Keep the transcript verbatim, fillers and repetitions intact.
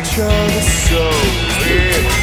each other so weird.